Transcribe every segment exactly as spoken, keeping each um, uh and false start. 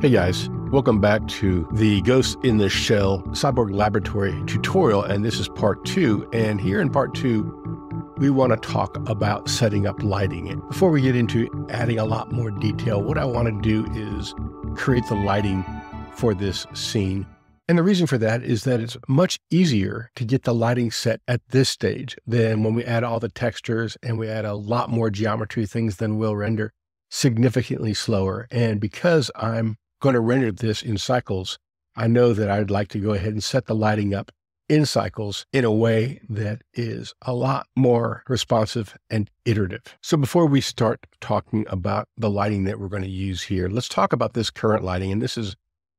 Hey guys, welcome back to the Ghost in the Shell Cyborg Laboratory tutorial, and this is part two. And here in part two, we want to talk about setting up lighting. Before we get into adding a lot more detail, what I want to do is create the lighting for this scene. And the reason for that is that it's much easier to get the lighting set at this stage than when we add all the textures and we add a lot more geometry things than we'll render. Significantly slower. And because I'm going to render this in Cycles, I know that I'd like to go ahead and set the lighting up in Cycles in a way that is a lot more responsive and iterative. So before we start talking about the lighting that we're going to use here, let's talk about this current lighting. And this is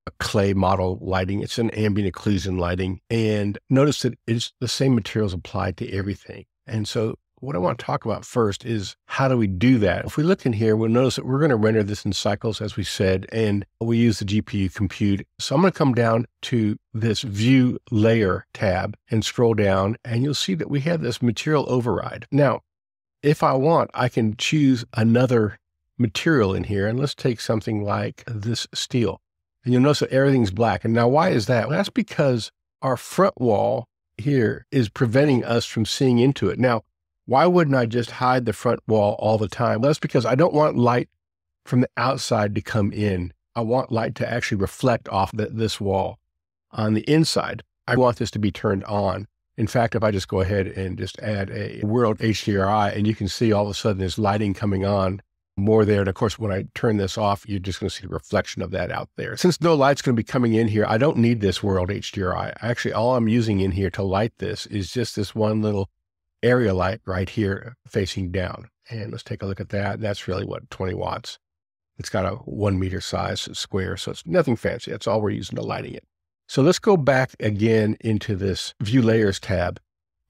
a clay model lighting. It's an ambient occlusion lighting. And notice that it's the same materials applied to everything. And so what I want to talk about first is how do we do that? If we look in here, we'll notice that we're going to render this in Cycles, as we said, and we use the G P U compute. So I'm going to come down to this View Layer tab and scroll down, and you'll see that we have this material override. Now, if I want, I can choose another material in here, and let's take something like this steel. And you'll notice that everything's black. And now, why is that? Well, that's because our front wall here is preventing us from seeing into it. Now, why wouldn't I just hide the front wall all the time? Well, that's because I don't want light from the outside to come in. I want light to actually reflect off the, this wall. On the inside, I want this to be turned on. In fact, if I just go ahead and just add a world H D R I, and you can see all of a sudden there's lighting coming on more there. And of course, when I turn this off, you're just going to see the reflection of that out there. Since no light's going to be coming in here, I don't need this world H D R I. Actually, all I'm using in here to light this is just this one little area light right here facing down. And let's take a look at that. That's really what, twenty watts. It's got a one meter size square. So it's nothing fancy. That's all we're using to lighting it. So let's go back again into this View Layers tab.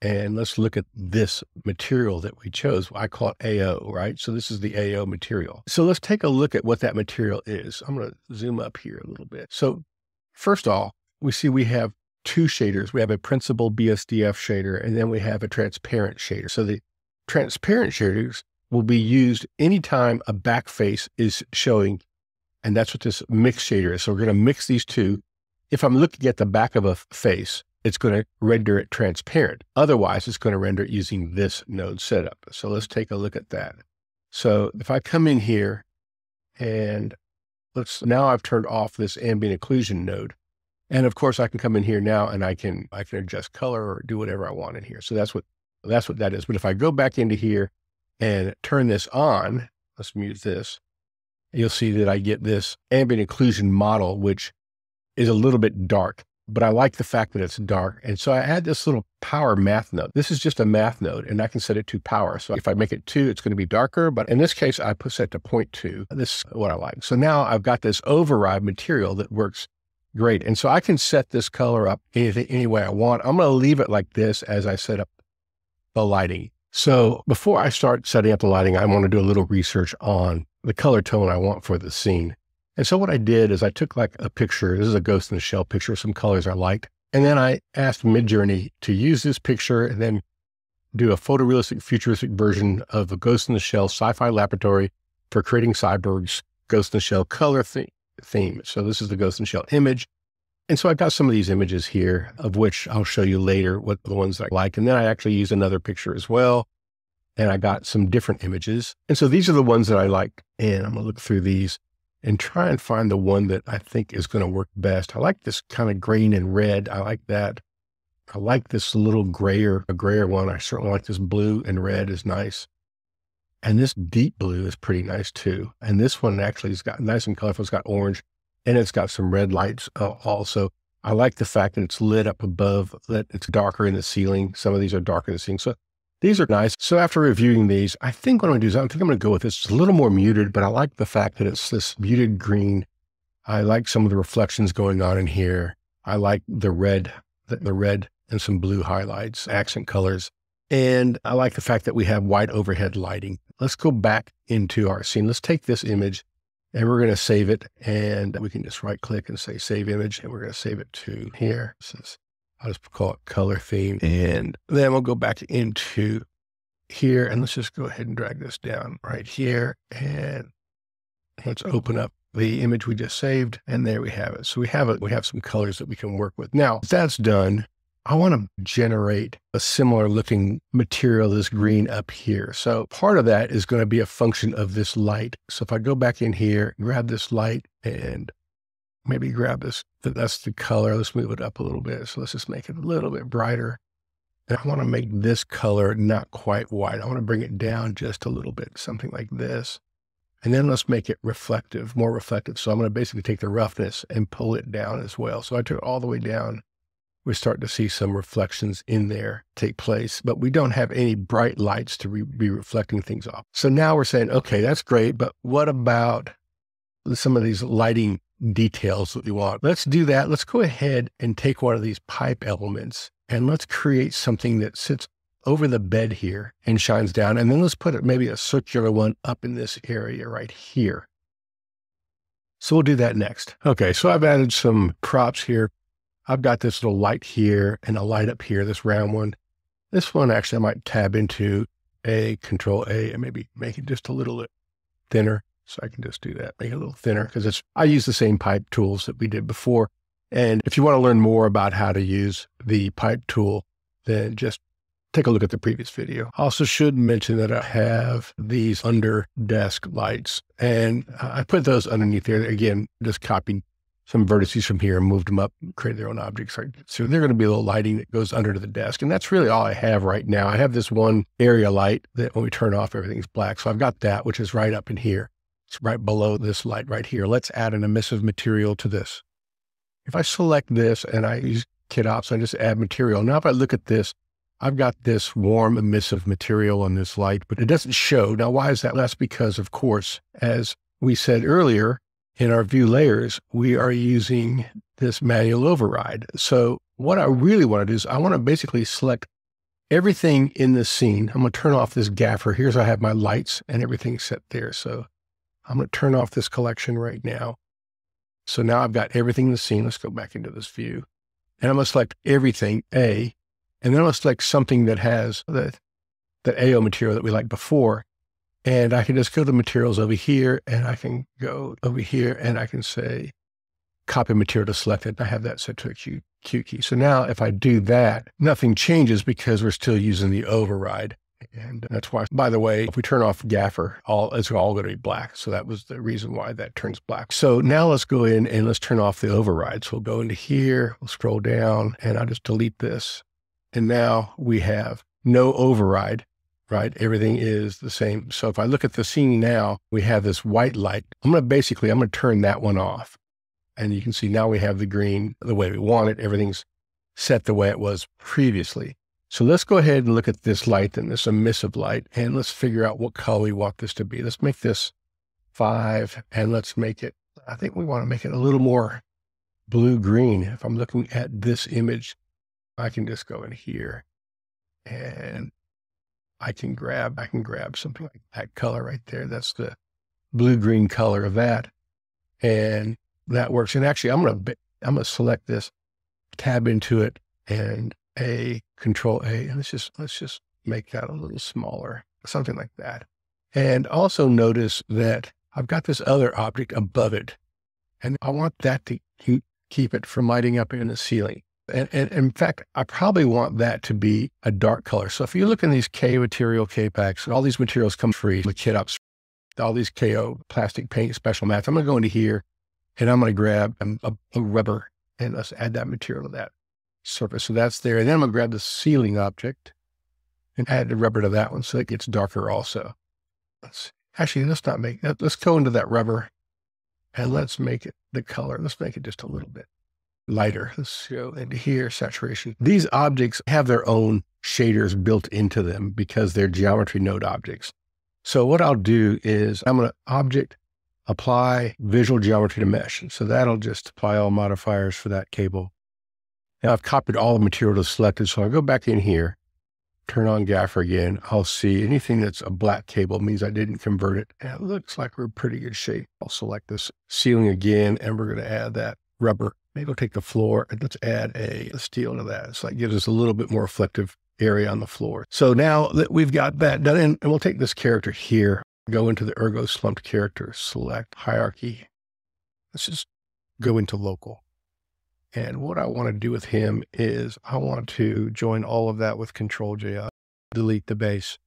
And let's look at this material that we chose. I call it A O, right? So this is the A O material. So let's take a look at what that material is. I'm going to zoom up here a little bit. So first of all, we see we have two shaders. We have a principal B S D F shader, and then we have a transparent shader. So the transparent shaders will be used anytime a back face is showing, and that's what this mix shader is. So we're going to mix these two. If I'm looking at the back of a face, it's going to render it transparent. Otherwise, it's going to render it using this node setup. So let's take a look at that. So if I come in here and let's, now I've turned off this ambient occlusion node. And of course I can come in here now and I can, I can adjust color or do whatever I want in here. So that's what, that's what that is. But if I go back into here and turn this on, let's mute this, you'll see that I get this ambient occlusion model, which is a little bit dark, but I like the fact that it's dark. And so I add this little power math node. This is just a math node and I can set it to power. So if I make it two, it's going to be darker, but in this case, I put set to zero point two. This is what I like. So now I've got this override material that works great. And so I can set this color up any, any way I want. I'm going to leave it like this as I set up the lighting. So before I start setting up the lighting, I want to do a little research on the color tone I want for the scene. And so what I did is I took like a picture. This is a Ghost in the Shell picture, some colors I liked. And then I asked Midjourney to use this picture and then do a photorealistic futuristic version of the Ghost in the Shell sci-fi laboratory for creating cyborgs, Ghost in the Shell color thing. theme. So this is the Ghost in the Shell image. And so I got some of these images here, of which I'll show you later what the ones that I like. And then I actually used another picture as well. And I got some different images. And so these are the ones that I like. And I'm going to look through these and try and find the one that I think is going to work best. I like this kind of green and red. I like that. I like this little grayer, a grayer one. I certainly like this blue and red is nice. And this deep blue is pretty nice too. And this one actually has got nice and colorful. It's got orange and it's got some red lights uh, also. I like the fact that it's lit up above, that it's darker in the ceiling. Some of these are darker in the ceiling. So these are nice. So after reviewing these, I think what I'm gonna do is I think I'm gonna go with this. It's a little more muted, but I like the fact that it's this muted green. I like some of the reflections going on in here. I like the red, the, the red and some blue highlights, accent colors. And I like the fact that we have wide overhead lighting. Let's go back into our scene. Let's take this image and we're going to save it. And we can just right click and say save image. And we're going to save it to here. I'll just call it color theme. And then we'll go back into here. And let's just go ahead and drag this down right here. And let's open up the image we just saved, and there we have it. So we have it. We have some colors that we can work with. Now, if that's done, I want to generate a similar looking material, this green up here. So part of that is going to be a function of this light. So if I go back in here, grab this light and maybe grab this, that's the color. Let's move it up a little bit. So let's just make it a little bit brighter. And I want to make this color not quite white. I want to bring it down just a little bit, something like this. And then let's make it reflective, more reflective. So I'm going to basically take the roughness and pull it down as well. So I took it all the way down. We start to see some reflections in there take place, but we don't have any bright lights to re be reflecting things off. So now we're saying, okay, that's great, but what about some of these lighting details that we want? Let's do that. Let's go ahead and take one of these pipe elements and let's create something that sits over the bed here and shines down. And then let's put maybe a circular one up in this area right here. So we'll do that next. Okay, so I've added some props here. I've got this little light here and a light up here, this round one. This one, actually, I might tab into A, Control A, and maybe make it just a little bit thinner. So I can just do that, make it a little thinner, because it's I use the same pipe tools that we did before. And if you want to learn more about how to use the pipe tool, then just take a look at the previous video. I also should mention that I have these under desk lights, and I put those underneath there. Again, just copied some vertices from here and moved them up, created their own objects. So they're going to be a little lighting that goes under to the desk. And that's really all I have right now. I have this one area light that when we turn off, everything's black. So I've got that, which is right up in here. It's right below this light right here. Let's add an emissive material to this. If I select this and I use Kit Ops, I just add material. Now, if I look at this, I've got this warm emissive material on this light, but it doesn't show. Now, why is that? That's because, of course, as we said earlier, in our view layers, we are using this manual override. So what I really want to do is I want to basically select everything in this scene. I'm going to turn off this gaffer. Here's I have my lights and everything set there. So I'm going to turn off this collection right now. So now I've got everything in the scene. Let's go back into this view. And I'm going to select everything, A, and then I'm going to select something that has the, that A O material that we liked before. And I can just go to materials over here, and I can go over here, and I can say copy material to selected. I have that set to a Q, Q key. So now if I do that, nothing changes because we're still using the override. And that's why, by the way, if we turn off gaffer, all it's all going to be black. So that was the reason why that turns black. So now let's go in and let's turn off the override. So we'll go into here, we'll scroll down, and I'll just delete this. And now we have no override. Right? Everything is the same. So if I look at the scene now, we have this white light. I'm going to basically, I'm going to turn that one off. And you can see now we have the green the way we want it. Everything's set the way it was previously. So let's go ahead and look at this light then, this emissive light, and let's figure out what color we want this to be. Let's make this five and let's make it, I think we want to make it a little more blue-green. If I'm looking at this image, I can just go in here and I can grab, I can grab something like that color right there. That's the blue-green color of that. And that works. And actually, I'm going to, I'm going to select this, tab into it and A, Control A. And let's just, let's just make that a little smaller, something like that. And also notice that I've got this other object above it. And I want that to keep it from lighting up in the ceiling. And, and in fact, I probably want that to be a dark color. So if you look in these K material, K packs, all these materials come free with Kit Ops, all these K O plastic paint special mats. I'm going to go into here and I'm going to grab a, a rubber and let's add that material to that surface. So that's there. And then I'm going to grab the ceiling object and add the rubber to that one so it gets darker also. Let's, actually, let's not make that. Let's go into that rubber and let's make it the color. Let's make it just a little bit lighter. Let's go into here, saturation. These objects have their own shaders built into them because they're geometry node objects. So what I'll do is I'm going to object, apply visual geometry to mesh. So that'll just apply all modifiers for that cable. Now I've copied all the material to selected. So I'll go back in here, turn on gaffer again. I'll see anything that's a black cable means I didn't convert it. And it looks like we're in pretty good shape. I'll select this ceiling again, and we're going to add that rubber. Maybe we'll take the floor and let's add a steel to that. So that gives us a little bit more reflective area on the floor. So now that we've got that done, and we'll take this character here, go into the ergo slumped character, select hierarchy, Let's just go into local. And what I want to do with him is I want to join all of that with control J. Delete the base.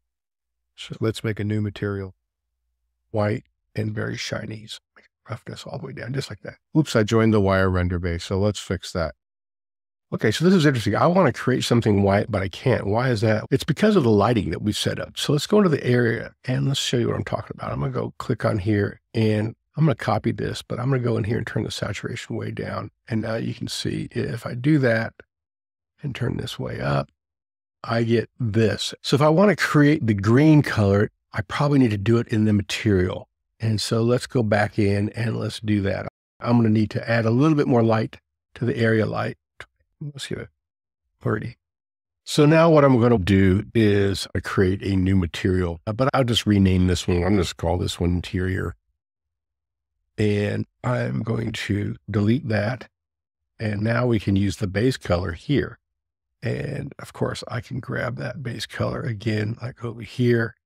So let's make a new material, white and very Chinese. Roughness all the way down, just like that. Oops, I joined the wire render base. So let's fix that. Okay, so this is interesting. I want to create something white, but I can't. Why is that? It's because of the lighting that we set up. So let's go into the area and let's show you what I'm talking about. I'm going to go click on here and I'm going to copy this, but I'm going to go in here and turn the saturation way down. And now you can see if I do that and turn this way up, I get this. So if I want to create the green color, I probably need to do it in the material. And so let's go back in and let's do that. I'm going to need to add a little bit more light to the area light. Let's give it thirty. So now what I'm going to do is I create a new material, but I'll just rename this one. I'm just call this one interior. And I'm going to delete that. And now we can use the base color here. And of course I can grab that base color again, like over here.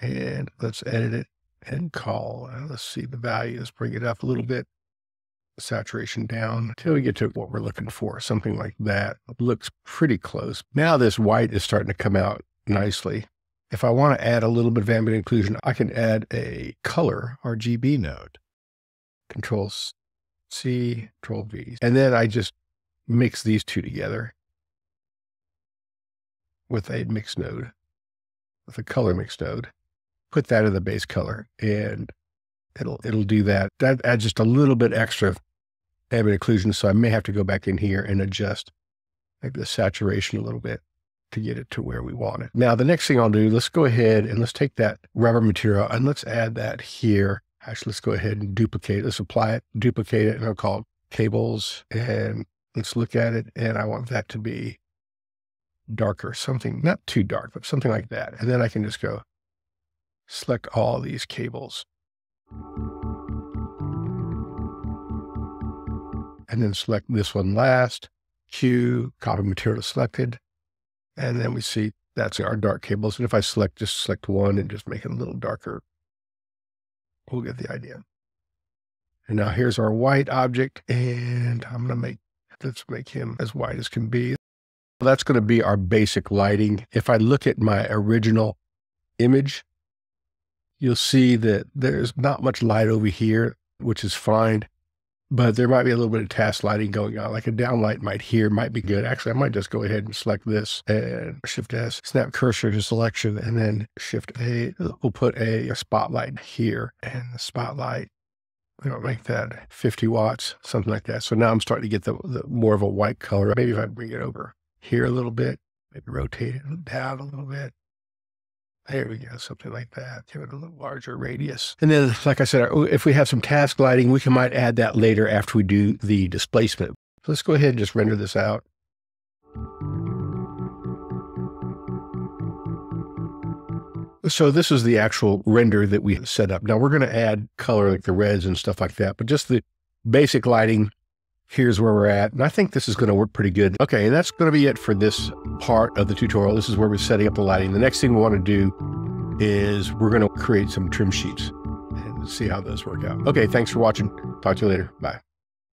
And let's edit it and call, uh, let's see the value. Let's bring it up a little bit. Saturation down until we get to what we're looking for, something like that. It looks pretty close. Now this white is starting to come out nicely. If I want to add a little bit of ambient occlusion, I can add a color R G B node. Control C, Control V. And then I just mix these two together with a mix node, with a color mix node. Put that in the base color and it'll it'll do that. That adds just a little bit extra ambient occlusion, so I may have to go back in here and adjust like the saturation a little bit to get it to where we want it. Now the next thing I'll do, let's go ahead and let's take that rubber material and let's add that here. Actually, let's go ahead and duplicate it. Let's apply it, duplicate it, and I'll call it cables. And let's look at it, and I want that to be darker, something not too dark, but something like that. And then I can just go select all these cables. And then select this one last, Q, copy material selected. And then we see that's our dark cables. And if I select, just select one and just make it a little darker, we'll get the idea. And now here's our white object, and I'm going to make, let's make him as white as can be. Well, that's going to be our basic lighting. If I look at my original image, you'll see that there's not much light over here, which is fine, but there might be a little bit of task lighting going on. Like a downlight might here might be good. Actually, I might just go ahead and select this and Shift S, snap cursor to selection, and then Shift A. We'll put a, a spotlight here, and the spotlight, we don't make that fifty watts, something like that. So now I'm starting to get the, the more of a white color. Maybe if I bring it over here a little bit, maybe rotate it down a little bit. There we go, something like that. Give it a little larger radius. And then, like I said, if we have some task lighting, we can might add that later after we do the displacement. So let's go ahead and just render this out. So this is the actual render that we set up. Now we're going to add color, like the reds and stuff like that, but just the basic lighting. Here's where we're at, and I think this is going to work pretty good. Okay, and that's going to be it for this part of the tutorial. This is where we're setting up the lighting. The next thing we want to do is we're going to create some trim sheets and see how those work out. Okay, thanks for watching. Talk to you later. Bye.